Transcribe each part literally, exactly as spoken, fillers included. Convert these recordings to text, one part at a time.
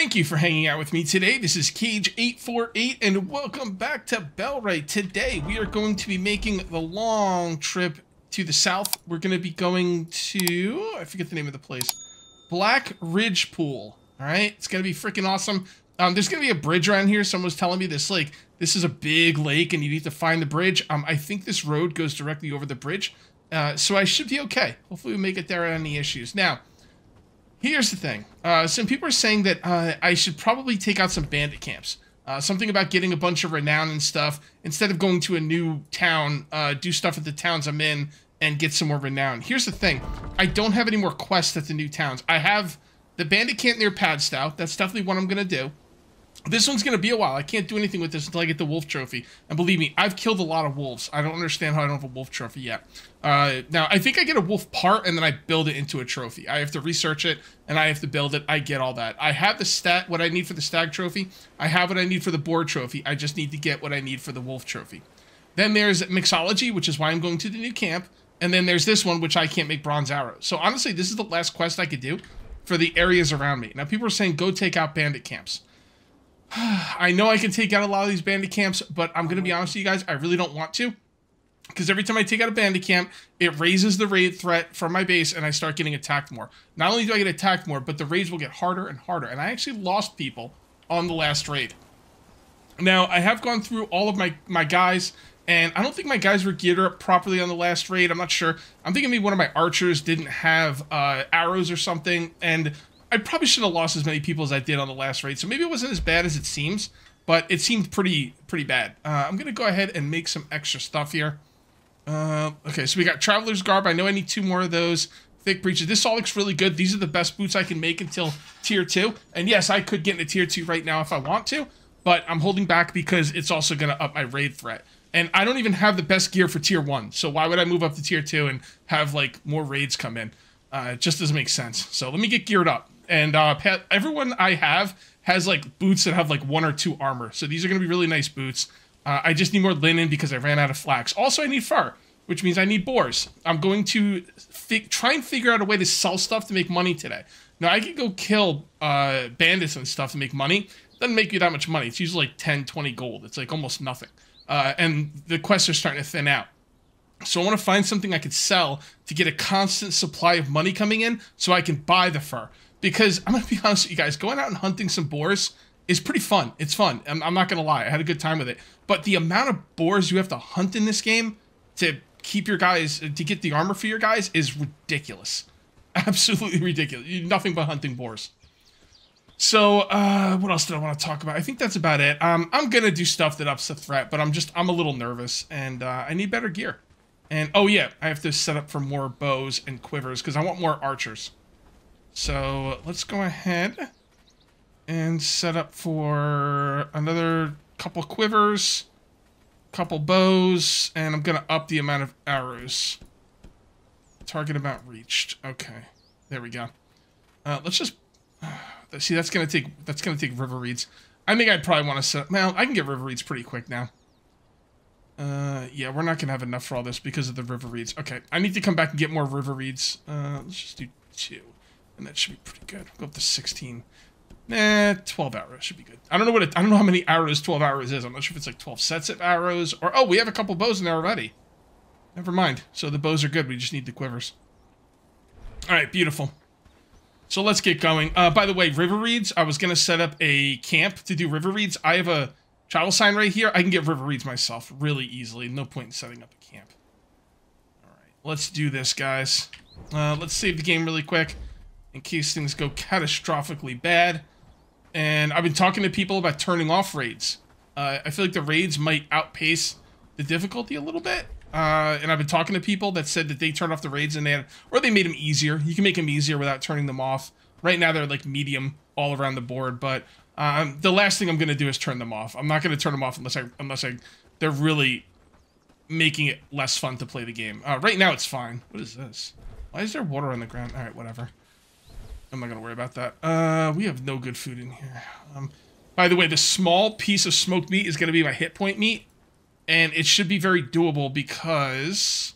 Thank you for hanging out with me today. This is Cage eight forty-eight and welcome back to Bellwright. Today we are going to be making the long trip to the south. We're going to be going to, I forget the name of the place, Black Ridge Pool. All right, it's going to be freaking awesome. Um, there's going to be a bridge around here. Someone was telling me this, like, this is a big lake and you need to find the bridge. Um, I think this road goes directly over the bridge, uh, so I should be okay. Hopefully we make it there without any issues. Now, here's the thing. Uh, some people are saying that uh, I should probably take out some bandit camps. Uh, something about getting a bunch of renown and stuff. Instead of going to a new town, uh, do stuff at the towns I'm in and get some more renown. Here's the thing. I don't have any more quests at the new towns. I have the bandit camp near Padstow. That's definitely what I'm going to do. This one's going to be a while. I can't do anything with this until I get the wolf trophy. And believe me, I've killed a lot of wolves. I don't understand how I don't have a wolf trophy yet. Uh, now, I think I get a wolf part, and then I build it into a trophy. I have to research it, and I have to build it. I get all that. I have the stat, what I need for the stag trophy. I have what I need for the boar trophy. I just need to get what I need for the wolf trophy. Then there's mixology, which is why I'm going to the new camp. And then there's this one, which I can't make bronze arrows. So honestly, this is the last quest I could do for the areas around me. Now, people are saying, go take out bandit camps. I know I can take out a lot of these bandit camps, but I'm going to be honest with you guys, I really don't want to. Because every time I take out a bandit camp, it raises the raid threat from my base, and I start getting attacked more. Not only do I get attacked more, but the raids will get harder and harder. And I actually lost people on the last raid. Now, I have gone through all of my, my guys, and I don't think my guys were geared up properly on the last raid. I'm not sure. I'm thinking maybe one of my archers didn't have uh, arrows or something, and I probably shouldn't have lost as many people as I did on the last raid, so maybe it wasn't as bad as it seems, but it seemed pretty pretty bad. Uh, I'm going to go ahead and make some extra stuff here. Uh, okay, so we got Traveler's Garb. I know I need two more of those. Thick Breaches. This all looks really good. These are the best boots I can make until Tier two, and yes, I could get into Tier two right now if I want to, but I'm holding back because it's also going to up my raid threat. And I don't even have the best gear for Tier one, so why would I move up to Tier two and have, like, more raids come in? Uh, it just doesn't make sense. So let me get geared up. And uh, everyone I have has, like, boots that have, like, one or two armor. So these are going to be really nice boots. Uh, I just need more linen because I ran out of flax. Also, I need fur, which means I need boars. I'm going to try and figure out a way to sell stuff to make money today. Now, I can go kill uh, bandits and stuff to make money. It doesn't make you that much money. It's usually, like, ten, twenty gold. It's, like, almost nothing. Uh, and the quests are starting to thin out. So I want to find something I could sell to get a constant supply of money coming in so I can buy the fur. Because I'm going to be honest with you guys, going out and hunting some boars is pretty fun. It's fun. I'm, I'm not going to lie. I had a good time with it. But the amount of boars you have to hunt in this game to keep your guys, to get the armor for your guys is ridiculous. Absolutely ridiculous. You're nothing but hunting boars. So uh, what else did I want to talk about? I think that's about it. Um, I'm going to do stuff that ups the threat, but I'm just, I'm a little nervous and uh, I need better gear. And oh yeah, I have to set up for more bows and quivers because I want more archers. So let's go ahead and set up for another couple quivers, couple bows, and I'm going to up the amount of arrows. Target amount reached. Okay, there we go. Uh, let's just uh, see. That's going to take that's going to take river reeds. I think I probably want to set up. Well, I can get river reeds pretty quick now. Uh, yeah, we're not going to have enough for all this because of the river reeds. Okay, I need to come back and get more river reeds. Uh, let's just do two. And that should be pretty good. We'll go up to sixteen. Nah, twelve arrows should be good. I don't know what it, I don't know how many arrows twelve arrows is. I'm not sure if it's like twelve sets of arrows or oh, we have a couple bows in there already. Never mind. So the bows are good. We just need the quivers. All right, beautiful. So let's get going. Uh, by the way, river reeds. I was gonna set up a camp to do river reeds. I have a travel sign right here. I can get river reeds myself really easily. No point in setting up a camp. All right, let's do this, guys. Uh, let's save the game really quick in case things go catastrophically bad. And I've been talking to people about turning off raids. Uh, I feel like the raids might outpace the difficulty a little bit. Uh, and I've been talking to people that said that they turned off the raids and they had, or they made them easier. You can make them easier without turning them off. Right now they're like medium all around the board, but um, the last thing I'm going to do is turn them off. I'm not going to turn them off unless I, unless I, they're really making it less fun to play the game. Uh, right now it's fine. What is this? Why is there water on the ground? All right, whatever. I'm not going to worry about that. Uh, we have no good food in here. Um, by the way, the small piece of smoked meat is going to be my hit point meat. And it should be very doable because,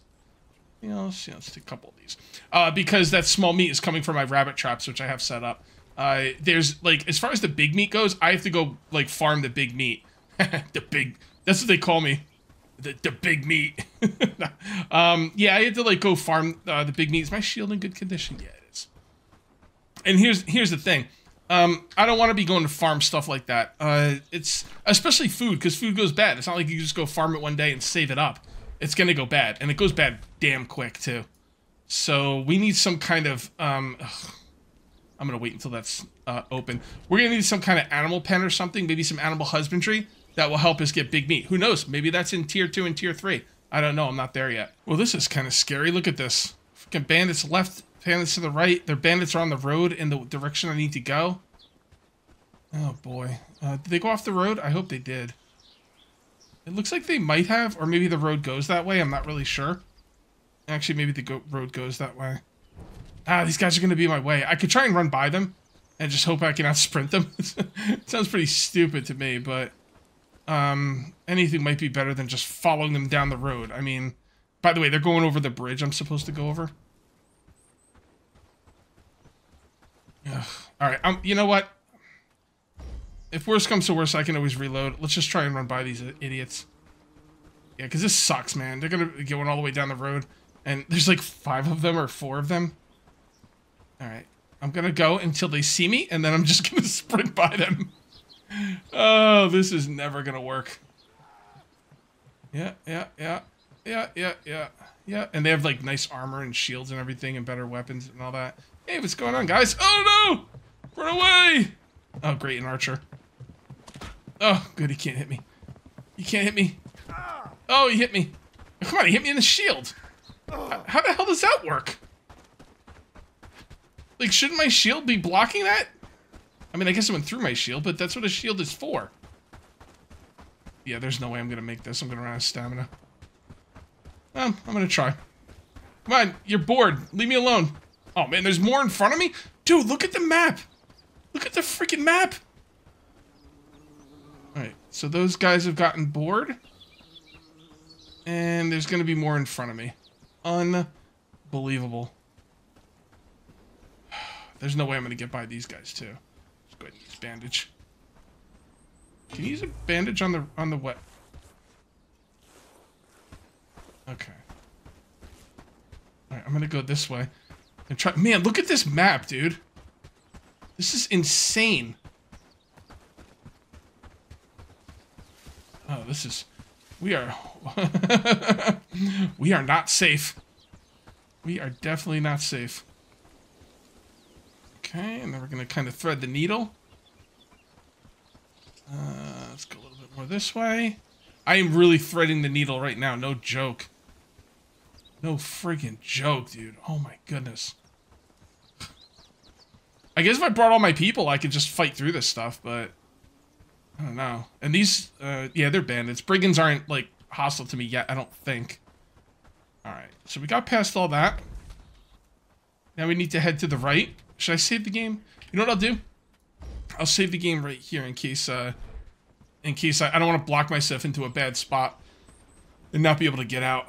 you know, let's, you know, let's take a couple of these. Uh, because that small meat is coming from my rabbit traps, which I have set up. Uh, there's like, as far as the big meat goes, I have to go like farm the big meat. The big, that's what they call me. The, the big meat. um, yeah, I had to like go farm uh, the big meat. Is my shield in good condition? Yeah, it is. And here's, here's the thing. Um, I don't want to be going to farm stuff like that. Uh, it's especially food, because food goes bad. It's not like you just go farm it one day and save it up. It's going to go bad, and it goes bad damn quick too. So we need some kind of, um, ugh, I'm going to wait until that's uh, open. We're going to need some kind of animal pen or something, maybe some animal husbandry that will help us get big meat. Who knows? Maybe that's in tier two and tier three. I don't know. I'm not there yet. Well, this is kind of scary. Look at this. Freaking bandits left, bandits to the right. Their bandits are on the road in the direction I need to go. Oh, boy. Uh, did they go off the road? I hope they did. It looks like they might have, or maybe the road goes that way. I'm not really sure. Actually, maybe the go road goes that way. Ah, these guys are going to be my way. I could try and run by them and just hope I can out-sprint them. It sounds pretty stupid to me, but um, anything might be better than just following them down the road. I mean, by the way, they're going over the bridge I'm supposed to go over. Ugh. All right, um, you know what? If worse comes to worse, I can always reload. Let's just try and run by these idiots. Yeah, because this sucks, man. They're going to be going all the way down the road, and there's like five of them or four of them. All right, I'm going to go until they see me, and then I'm just going to sprint by them. Oh, this is never going to work. Yeah, yeah, yeah, yeah, yeah, yeah, yeah. And they have, like, nice armor and shields and everything and better weapons and all that. Hey, what's going on, guys? Oh, no! Run away! Oh, great, an archer. Oh, good, he can't hit me. You can't hit me. Oh, he hit me. Oh, come on, he hit me in the shield. How the hell does that work? Like, shouldn't my shield be blocking that? I mean, I guess it went through my shield, but that's what a shield is for. Yeah, there's no way I'm going to make this. I'm going to run out of stamina. Um, I'm going to try. Come on, you're bored. Leave me alone. Oh, man, there's more in front of me? Dude, look at the map. Look at the freaking map. All right, so those guys have gotten bored. And there's going to be more in front of me. Unbelievable. There's no way I'm going to get by these guys, too. Let's go ahead and use bandage. Can you use a bandage on the, on the what? Okay. Alright, I'm going to go this way. And try. Man, look at this map, dude. This is insane. Oh, this is... We are... We are not safe. We are definitely not safe. Okay, and then we're going to kind of thread the needle. Uh, let's go a little bit more this way. I am really threading the needle right now. No joke. No friggin' joke, dude. Oh, my goodness. I guess if I brought all my people, I could just fight through this stuff, but... I don't know. And these... Uh, yeah, they're bandits. Brigands aren't, like, hostile to me yet, I don't think. Alright, so we got past all that. Now we need to head to the right. Should I save the game? You know what I'll do? I'll save the game right here in case, uh, in case I, I don't want to block myself into a bad spot and not be able to get out.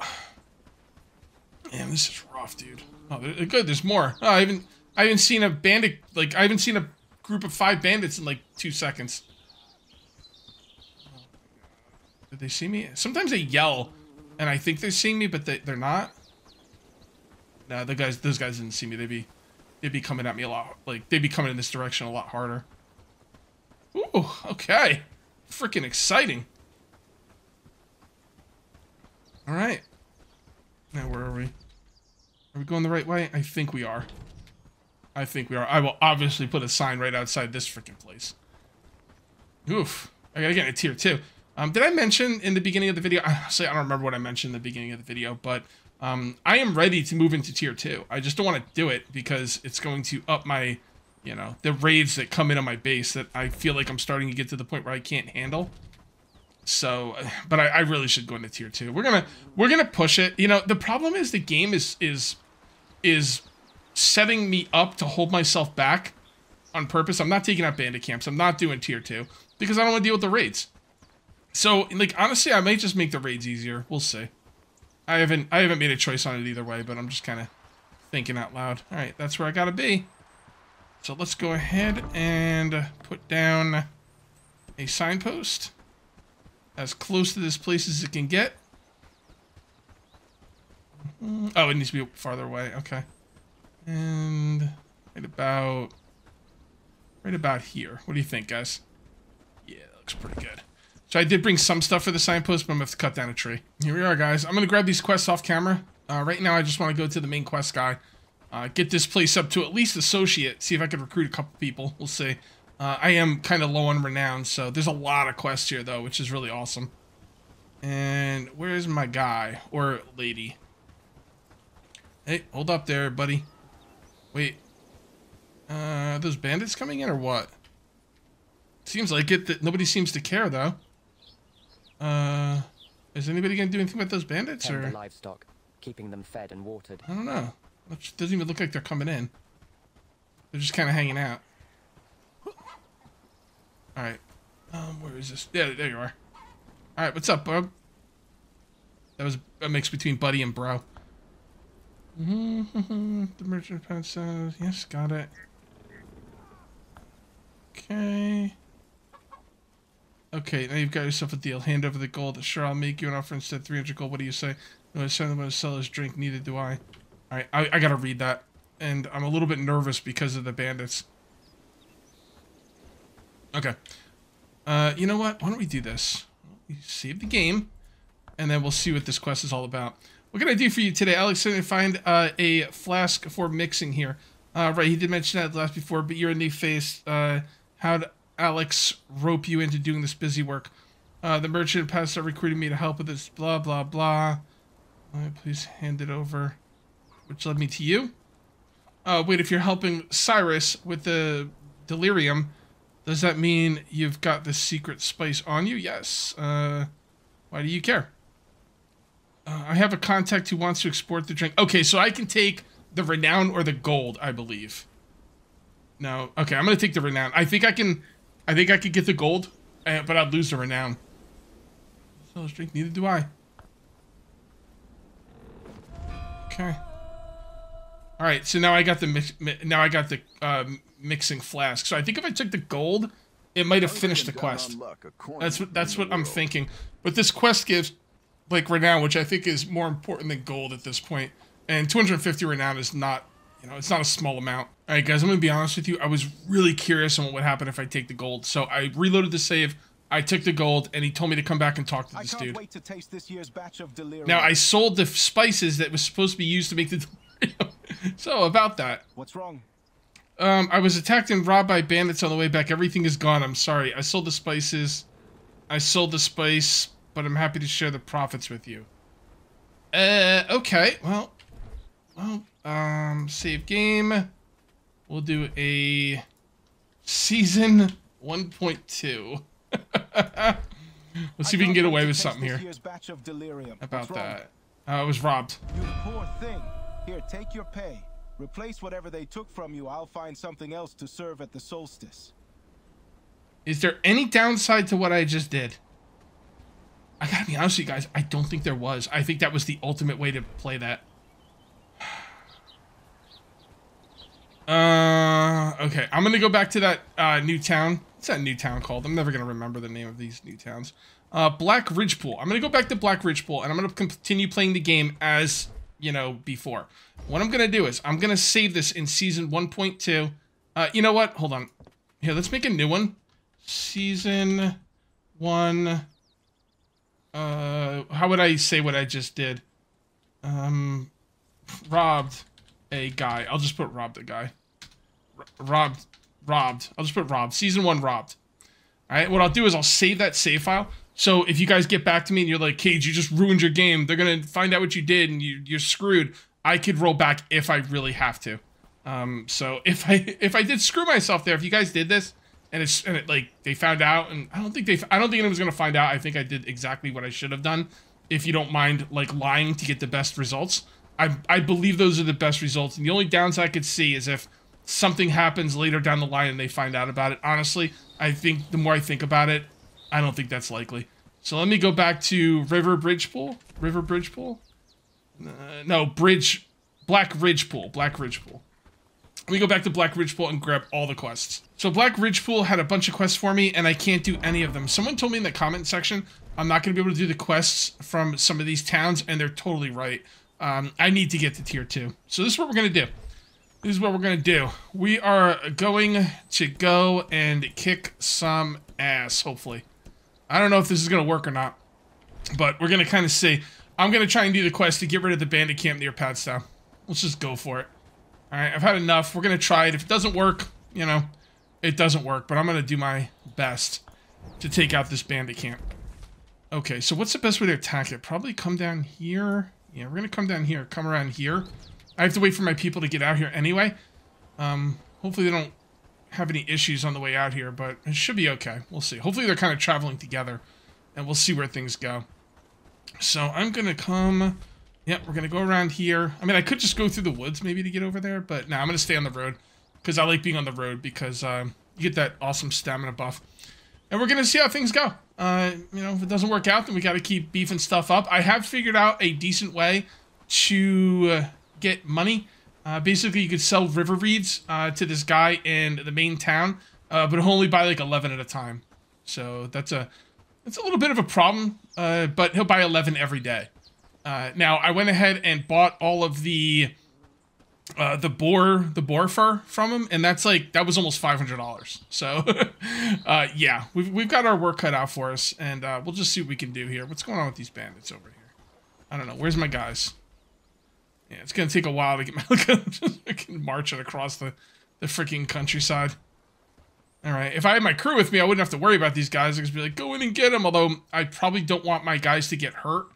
Man, this is rough, dude. Oh, they're good. There's more. Oh, I haven't, I haven't seen a bandit, like, I haven't seen a group of five bandits in, like, two seconds. Did they see me? Sometimes they yell, and I think they're seeing me, but they, they're not. No, the guys, those guys didn't see me. They'd be... They'd be coming at me a lot, like, they'd be coming in this direction a lot harder. Ooh, okay. Freaking exciting. Alright. Now, where are we? Are we going the right way? I think we are. I think we are. I will obviously put a sign right outside this freaking place. Oof. I gotta get a tier two. Um, did I mention in the beginning of the video? Honestly, I don't remember what I mentioned in the beginning of the video, but... Um, I am ready to move into tier two. I just don't want to do it because it's going to up my, you know, the raids that come in on my base that I feel like I'm starting to get to the point where I can't handle. So, but I, I really should go into tier two. We're gonna, we're gonna push it. You know, the problem is the game is, is, is setting me up to hold myself back on purpose. I'm not taking out bandit camps. I'm not doing tier two because I don't want to deal with the raids. So, like, honestly, I might just make the raids easier. We'll see. I haven't I haven't made a choice on it either way, but I'm just kind of thinking out loud. All right, that's where I gotta be. So let's go ahead and put down a signpost as close to this place as it can get. Oh, it needs to be farther away. Okay. And right about, right about here. What do you think, guys? Yeah, that looks pretty good. So I did bring some stuff for the signpost, but I'm going to have to cut down a tree. Here we are, guys. I'm going to grab these quests off camera. Uh, right now, I just want to go to the main quest guy. Uh, get this place up to at least associate. See if I can recruit a couple people. We'll see. Uh, I am kind of low on renown, so there's a lot of quests here, though, which is really awesome. And where's my guy or lady? Hey, hold up there, buddy. Wait. Uh, are those bandits coming in or what? Seems like it. That nobody seems to care, though. Uh, is anybody gonna do anything with those bandits or livestock, keeping them fed and watered? I don't know. It doesn't even look like they're coming in. They're just kind of hanging out. All right. Um, where is this? Yeah, there you are. All right, what's up, bub? That was a mix between buddy and bro. Mm-hmm. The merchant pad says yes. Got it. Okay. Okay, now you've got yourself a deal. Hand over the gold. Sure, I'll make you an offer instead. three hundred gold. What do you say? No, I said I'm going to sell his drink. Neither do I. All right, I, I got to read that. And I'm a little bit nervous because of the bandits. Okay. Uh, you know what? Why don't we do this? We save the game, and then we'll see what this quest is all about. What can I do for you today? Alex said to find uh, a flask for mixing here. Uh, right, he did mention that last before, but you're a new face. Uh, how'd Alex rope you into doing this busy work? Uh, the merchant pastor recruited me to help with this, blah, blah, blah. Uh, please hand it over, which led me to you. Uh, wait, if you're helping Cyrus with the delirium, does that mean you've got the secret spice on you? Yes. Uh, why do you care? Uh, I have a contact who wants to export the drink. Okay, so I can take the renown or the gold, I believe. No. Okay, I'm going to take the renown. I think I can... I think I could get the gold, but I'd lose the renown. So let's drink. Neither do I. Okay. All right. So now I got the mix, now I got the um, mixing flask. So I think if I took the gold, it might have finished the quest. That's what that's what I'm thinking. But this quest gives like renown, which I think is more important than gold at this point. And two hundred fifty renown is not, you know, it's not a small amount. All right, guys, I'm going to be honest with you. I was really curious on what would happen if I take the gold. So I reloaded the save. I took the gold, and he told me to come back and talk to this dude. I can't wait to taste this year's batch of delirium. Now, I sold the spices that was supposed to be used to make the delirium. So, about that. What's wrong? Um, I was attacked and robbed by bandits on the way back. Everything is gone. I'm sorry. I sold the spices. I sold the spice, but I'm happy to share the profits with you. Uh, okay. Well, well, um, save game. We'll do a season one point two. Let's see if we can get away with something here. About that. Uh, I was robbed. You poor thing. Here, take your pay. Replace whatever they took from you. I'll find something else to serve at the solstice. Is there any downside to what I just did? I gotta be honest with you guys. I don't think there was. I think that was the ultimate way to play that. Uh, okay, I'm gonna go back to that uh, new town. What's that new town called? I'm never gonna remember the name of these new towns. Uh, Black Ridgepool. I'm gonna go back to Black Ridgepool, and I'm gonna continue playing the game as, you know, before. What I'm gonna do is I'm gonna save this in season one point two. Uh, you know what? Hold on. Here, let's make a new one. Season one. Uh, how would I say what I just did? Um, robbed a guy. I'll just put robbed a guy. Robbed, robbed. I'll just put robbed. Season one robbed. All right. What I'll do is I'll save that save file. So if you guys get back to me and you're like, Cage, you just ruined your game. They're gonna find out what you did and you, you're screwed. I could roll back if I really have to. Um. So if I if I did screw myself there, if you guys did this and it's and it like they found out, and I don't think they I don't think anyone's gonna find out. I think I did exactly what I should have done. If you don't mind like lying to get the best results. I, I believe those are the best results, and the only downside I could see is if something happens later down the line and they find out about it. Honestly, I think the more I think about it, I don't think that's likely. So let me go back to River Ridgepool. River Ridgepool? Uh, no, Bridge... Black Ridgepool. Black Ridgepool. Let me go back to Black Ridgepool and grab all the quests. So Black Ridgepool had a bunch of quests for me, and I can't do any of them. Someone told me in the comment section I'm not going to be able to do the quests from some of these towns, and they're totally right. Um, I need to get to tier two. So this is what we're going to do. This is what we're going to do. We are going to go and kick some ass, hopefully. I don't know if this is going to work or not, but we're going to kind of see. I'm going to try and do the quest to get rid of the bandit camp near Padstown. Let's just go for it. All right, I've had enough. We're going to try it. If it doesn't work, you know, it doesn't work. But I'm going to do my best to take out this bandit camp. Okay, so what's the best way to attack it? Probably come down here. Yeah, we're going to come down here. Come around here. I have to wait for my people to get out here anyway. Um, hopefully they don't have any issues on the way out here, but it should be okay. We'll see. Hopefully they're kind of traveling together, and we'll see where things go. So I'm going to come... Yep, we're going to go around here. I mean, I could just go through the woods maybe to get over there, but no, nah, I'm going to stay on the road because I like being on the road because um, you get that awesome stamina buff. And we're going to see how things go. Uh, you know, if it doesn't work out, then we got to keep beefing stuff up. I have figured out a decent way to uh, get money. Uh, basically, you could sell river reeds uh, to this guy in the main town, uh, but only buy like eleven at a time. So that's a, that's a little bit of a problem, uh, but he'll buy eleven every day. Uh, now, I went ahead and bought all of the uh, the boar the boar fur from him, and that's like that was almost five hundred dollars. So, uh, yeah, we've we've got our work cut out for us, and uh, we'll just see what we can do here. What's going on with these bandits over here? I don't know. Where's my guys? Yeah, it's gonna take a while to get my I can march it across the the freaking countryside. All right, if I had my crew with me, I wouldn't have to worry about these guys. I could just be like, go in and get them. Although I probably don't want my guys to get hurt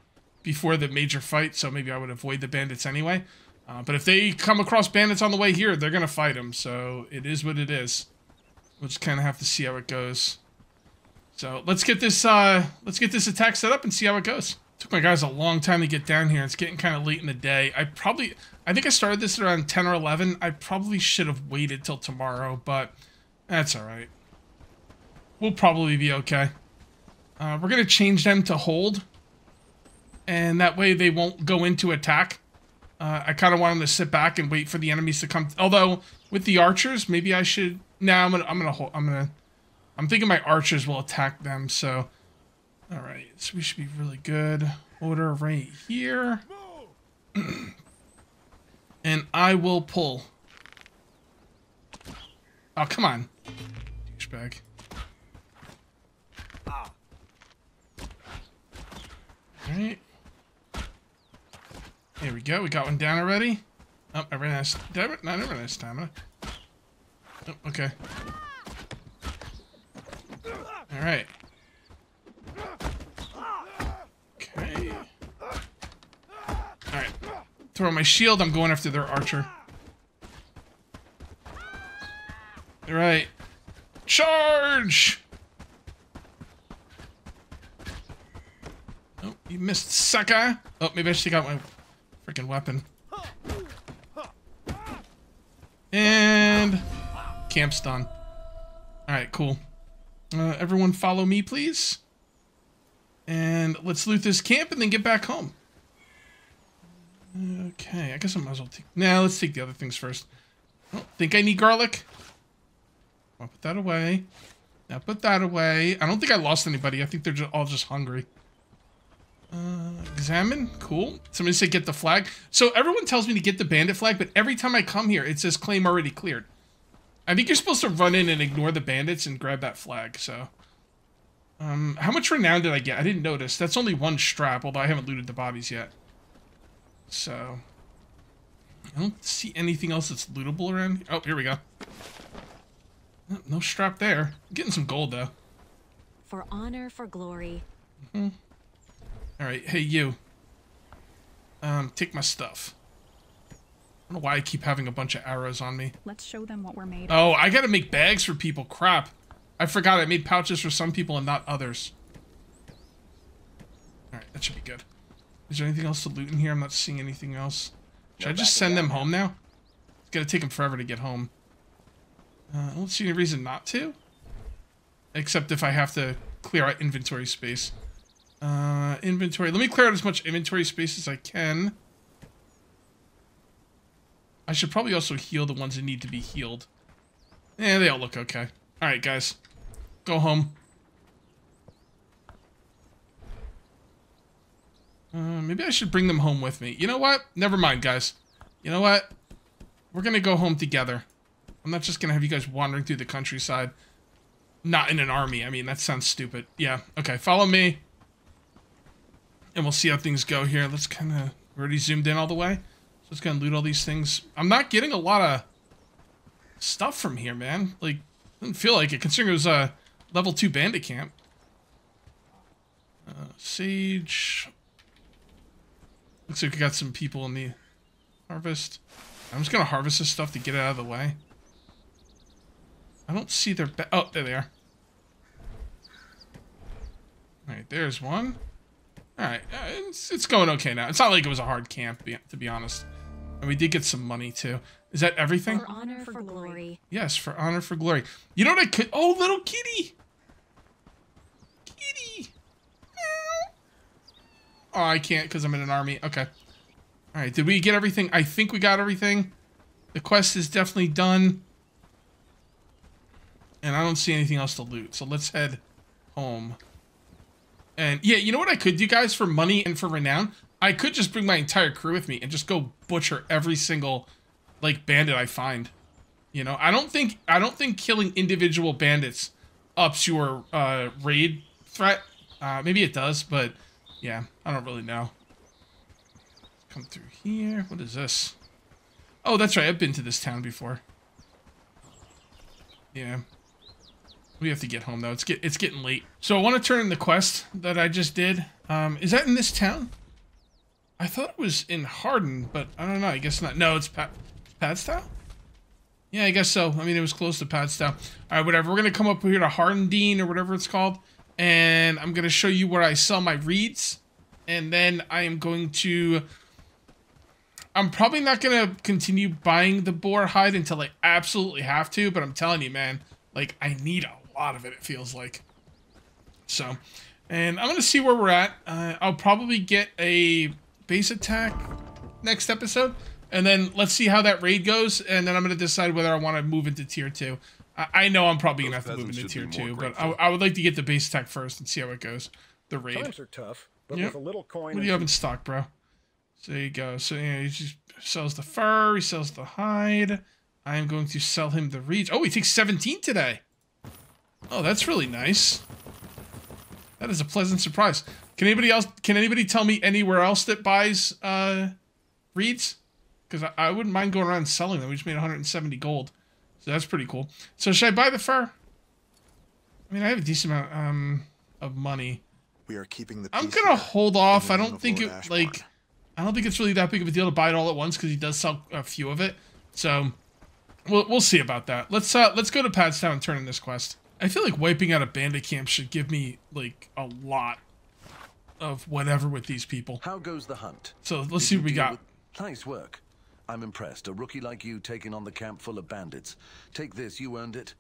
before the major fight, so maybe I would avoid the bandits anyway. Uh, but if they come across bandits on the way here, they're going to fight them, so it is what it is. We'll just kind of have to see how it goes. So let's get this uh, let's get this attack set up and see how it goes. Took my guys a long time to get down here. It's getting kind of late in the day. I probably, I think I started this at around ten or eleven. I probably should have waited till tomorrow, but that's all right. We'll probably be okay. Uh, we're going to change them to hold. And that way they won't go into attack. Uh, I kind of want them to sit back and wait for the enemies to come. Although with the archers, maybe I should. No, nah, I'm gonna. I'm gonna. Hold, I'm gonna. I'm thinking my archers will attack them. So, all right. So we should be really good. Order right here. And I will pull. Oh come on, douchebag. Ah. All right. Here we go. We got one down already. Oh, I ran out of stamina. No, I didn't run out of stamina. Oh, okay. All right. Okay. All right. Throw my shield. I'm going after their archer. All right. Charge! Oh, you missed, sucker. Oh, maybe I should have got my... freaking weapon. And camp stun. Alright, cool. Uh, everyone follow me, please. And let's loot this camp and then get back home. Okay, I guess I might as well take... Nah, let's take the other things first. I don't think I need garlic. I'll put that away. Now put that away. I don't think I lost anybody. I think they're just all just hungry. Uh, examine. Cool. Somebody said get the flag. So everyone tells me to get the bandit flag, but every time I come here, it says claim already cleared. I think you're supposed to run in and ignore the bandits and grab that flag, so... Um, how much renown did I get? I didn't notice. That's only one strap, although I haven't looted the bodies yet. So... I don't see anything else that's lootable around here. Oh, here we go. No, no strap there. I'm getting some gold, though. For honor, for glory. Mm-hmm. Alright, hey you. Um, take my stuff. I don't know why I keep having a bunch of arrows on me. Let's show them what we're made of. Oh, I gotta make bags for people. Crap. I forgot I made pouches for some people and not others. Alright, that should be good. Is there anything else to loot in here? I'm not seeing anything else. Should I just send them home now? It's gonna take them forever to get home. Uh, I don't see any reason not to. Except if I have to clear out inventory space. Uh, inventory. Let me clear out as much inventory space as I can. I should probably also heal the ones that need to be healed. Yeah, they all look okay. Alright, guys. Go home. Uh, maybe I should bring them home with me. You know what? Never mind, guys. You know what? We're gonna go home together. I'm not just gonna have you guys wandering through the countryside. Not in an army. I mean, that sounds stupid. Yeah, okay, follow me. And we'll see how things go here. Let's kind of... We're already zoomed in all the way. So let's kind of loot all these things. I'm not getting a lot of stuff from here, man. Like, didn't feel like it, considering it was a level two bandit camp. Uh, Sage... Looks like we got some people in the harvest. I'm just gonna harvest this stuff to get it out of the way. I don't see their ba- oh, there they are. Alright, there's one. Alright, it's, it's going okay now. It's not like it was a hard camp, to be honest. And we did get some money, too. Is that everything? For honor, for glory. Yes, for honor, for glory. You know what I could- oh, little kitty! Kitty! Oh, I can't because I'm in an army. Okay. All right. Did we get everything? I think we got everything. The quest is definitely done. And I don't see anything else to loot. So let's head home. And yeah, you know what I could do, guys, for money and for renown? I could just bring my entire crew with me and just go butcher every single, like, bandit I find. You know, I don't think, I don't think killing individual bandits ups your uh, raid threat. Uh, maybe it does, but... Yeah, I don't really know. Come through here. What is this? Oh, that's right. I've been to this town before. Yeah. We have to get home, though. It's get it's getting late. So I want to turn in the quest that I just did. Um, is that in this town? I thought it was in Harden, but I don't know. I guess not. No, it's pa Padstow? Yeah, I guess so. I mean, it was close to Padstow. All right, whatever. We're going to come up here to Hardendean or whatever it's called. And I'm going to show you where I sell my reeds. And then I am going to... I'm probably not going to continue buying the boar hide until I absolutely have to. But I'm telling you, man. Like, I need a lot of it, it feels like. So. And I'm going to see where we're at. Uh, I'll probably get a base attack next episode. And then let's see how that raid goes. And then I'm going to decide whether I want to move into tier two. I know I'm probably going to have to move into tier two, but I, I would like to get the base attack first and see how it goes. The raid. Times are tough, but yep. With a little coin... What do you have in stock, bro? So there you go. So you know, he just sells the fur, he sells the hide. I am going to sell him the reeds. Oh, he takes seventeen today. Oh, that's really nice. That is a pleasant surprise. Can anybody else? Can anybody tell me anywhere else that buys uh, reeds? Because I, I wouldn't mind going around selling them. We just made one hundred seventy gold. So that's pretty cool. So should I buy the fur? I mean, I have a decent amount um, of money. We are keeping the. I'm gonna hold off. I don't think it Ashburn. like. I don't think it's really that big of a deal to buy it all at once because he does sell a few of it. So we'll we'll see about that. Let's uh let's go to Padstow and turn in this quest. I feel like wiping out a bandit camp should give me like a lot of whatever with these people. How goes the hunt? So let's Did see what we got. Nice work. I'm impressed. A rookie like you taking on the camp full of bandits. Take this, you earned it.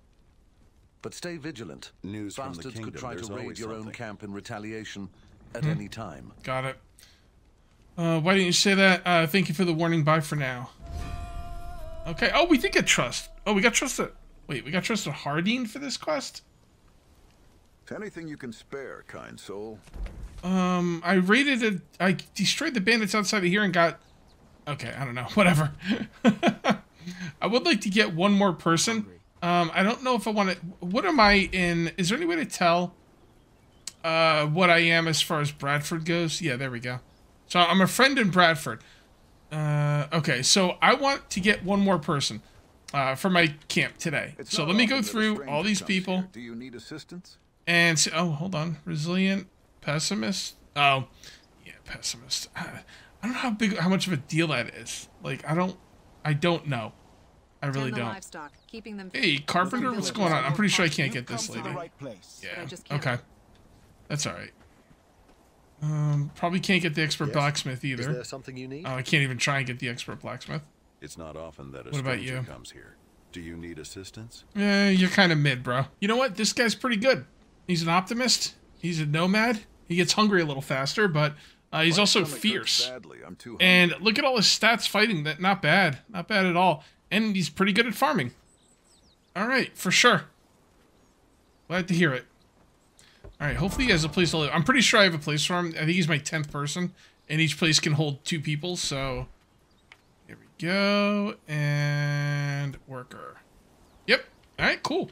But stay vigilant. News from the kingdom. Bastards could try to raid your own camp in retaliation at any time. Got it. Uh, why didn't you say that? Uh, thank you for the warning. Bye for now. Okay. Oh, we did get trust. Oh, we got trusted. Wait, we got trusted Hardeen for this quest? Anything you can spare, kind soul. Um, I raided it. I destroyed the bandits outside of here and got... Okay, I don't know. Whatever. I would like to get one more person. Um, I don't know if I want to... What am I in... Is there any way to tell uh, what I am as far as Bradford goes? Yeah, there we go. So I'm a friend in Bradford. Uh, okay, so I want to get one more person uh, for my camp today. It's so let me go through all these people. Here. Do you need assistance? And... So, oh, hold on. Resilient. Pessimist. Oh. Yeah, pessimist. I don't know how big, how much of a deal that is. Like, I don't, I don't know. I really don't. Livestock, keeping them hey, Carpenter, what's going on? I'm pretty sure I can't get this later. Right yeah. Okay. That's all right. Um, probably can't get the expert yes. blacksmith either. Is there something you need? Oh, I can't even try and get the expert blacksmith. It's not often that a what about you? Comes here. Do you need assistance? Yeah, you're kind of mid, bro. You know what? This guy's pretty good. He's an optimist. He's a nomad. He gets hungry a little faster, but. Uh, he's also fierce. And look at all his stats fighting. That not bad. Not bad at all. And he's pretty good at farming. Alright, for sure. Glad to hear it. Alright, hopefully he has a place to live. I'm pretty sure I have a place for him. I think he's my tenth person. And each place can hold two people, so... Here we go. And... worker. Yep. Alright, cool.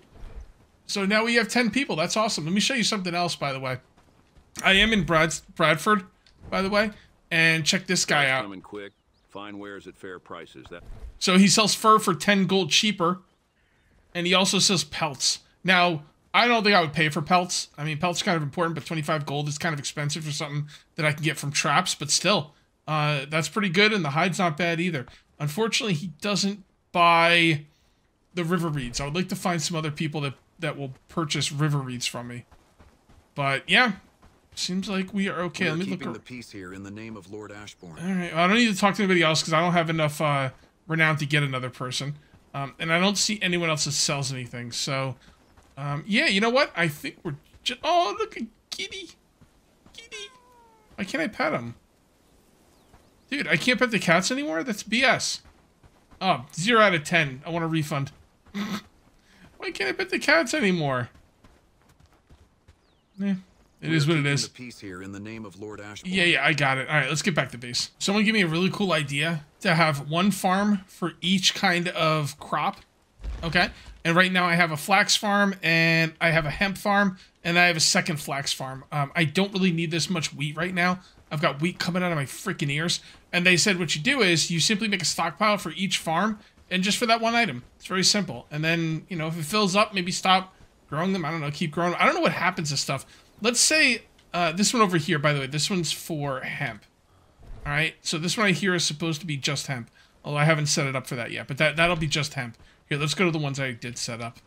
So now we have ten people. That's awesome. Let me show you something else, by the way. I am in Brad Bradford, by the way. And check this guy out. Coming quick. Fine wares at fair prices. That so he sells fur for ten gold cheaper. And he also sells pelts. Now, I don't think I would pay for pelts. I mean, pelts are kind of important, but twenty-five gold is kind of expensive for something that I can get from traps. But still, uh, that's pretty good, and the hide's not bad either. Unfortunately, he doesn't buy the river reeds. I would like to find some other people that, that will purchase river reeds from me. But, yeah. Seems like we are okay. We are Let me keeping look the peace here in the name of Lord Ashbourne. All right. Well, I don't need to talk to anybody else because I don't have enough uh, renown to get another person. Um, and I don't see anyone else that sells anything. So, um, yeah, you know what? I think we're just... Oh, look at Giddy. Giddy. Why can't I pet him? Dude, I can't pet the cats anymore? That's B S. Oh, zero out of ten. I want a refund. Why can't I pet the cats anymore? Yeah. It is what it is. Peace here in the name of Lord Ashbourne. Yeah, yeah, I got it. All right, let's get back to base. Someone gave me a really cool idea to have one farm for each kind of crop. Okay, and right now I have a flax farm, and I have a hemp farm, and I have a second flax farm. Um, I don't really need this much wheat right now. I've got wheat coming out of my freaking ears. And they said what you do is you simply make a stockpile for each farm, and just for that one item. It's very simple. And then, you know, if it fills up, maybe stop growing them. I don't know, keep growing them. I don't know what happens to stuff. Let's say, uh, this one over here, by the way, this one's for hemp. All right, so this one right here is supposed to be just hemp. Although I haven't set it up for that yet, but that, that'll be just hemp. Here, let's go to the ones I did set up.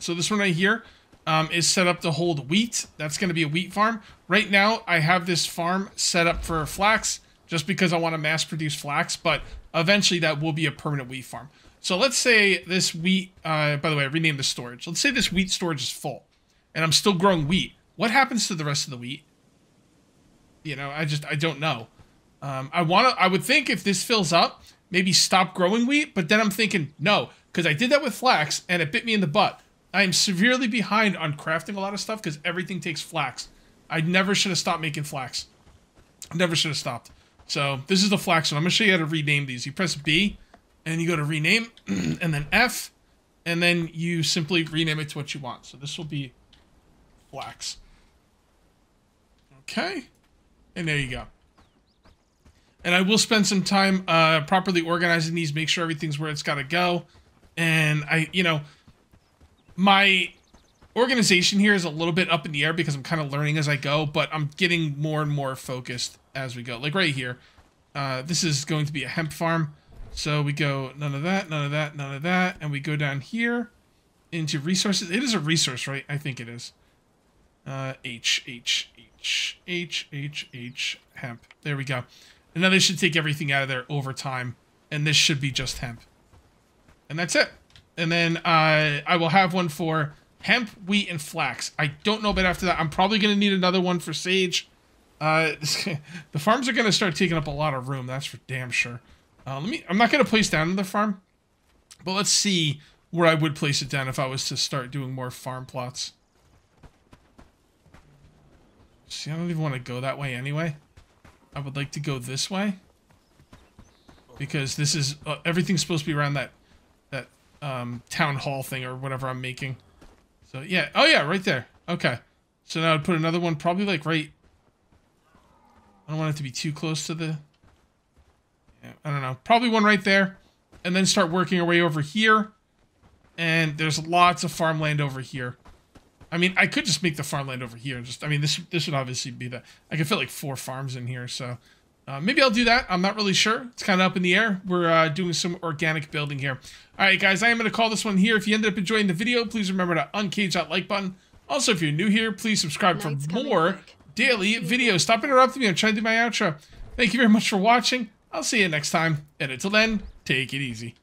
So this one right here um, is set up to hold wheat. That's going to be a wheat farm. Right now, I have this farm set up for flax just because I want to mass produce flax, but eventually that will be a permanent wheat farm. So let's say this wheat, uh, by the way, I renamed the storage. Let's say this wheat storage is full. And I'm still growing wheat. What happens to the rest of the wheat? You know, I just, I don't know. Um, I want to, I would think if this fills up, maybe stop growing wheat. But then I'm thinking, no, because I did that with flax and it bit me in the butt. I am severely behind on crafting a lot of stuff because everything takes flax. I never should have stopped making flax. I never should have stopped. So this is the flax one. I'm going to show you how to rename these. You press B and you go to rename and then F. And then you simply rename it to what you want. So this will be... flax. Okay, and there you go. And I will spend some time uh, properly organizing these, make sure everything's where it's got to go. And I, you know, my organization here is a little bit up in the air because I'm kind of learning as I go, but I'm getting more and more focused as we go. Like right here, uh, this is going to be a hemp farm. So we go none of that, none of that, none of that. And we go down here into resources. It is a resource, right? I think it is. Uh, H, H, H, H, H, H, hemp. There we go. And now they should take everything out of there over time. And this should be just hemp. And that's it. And then uh, I will have one for hemp, wheat, and flax. I don't know, but after that, I'm probably going to need another one for sage. Uh, the farms are going to start taking up a lot of room. That's for damn sure. Uh, let me. I'm not going to place down another farm. But let's see where I would place it down if I was to start doing more farm plots. See, I don't even want to go that way anyway. I would like to go this way. Because this is... Uh, everything's supposed to be around that... That um, town hall thing or whatever I'm making. So, yeah. Oh, yeah, right there. Okay. So now I'd put another one probably, like, right... I don't want it to be too close to the... Yeah, I don't know. Probably one right there. And then start working our way over here. And there's lots of farmland over here. I mean, I could just make the farmland over here. Just, I mean, this this would obviously be the... I could fit like four farms in here, so... Uh, maybe I'll do that. I'm not really sure. It's kind of up in the air. We're uh, doing some organic building here. All right, guys, I am going to call this one here. If you ended up enjoying the video, please remember to uncage that like button. Also, if you're new here, please subscribe for more daily videos. Stop interrupting me. I'm trying to do my outro. Thank you very much for watching. I'll see you next time. And until then, take it easy.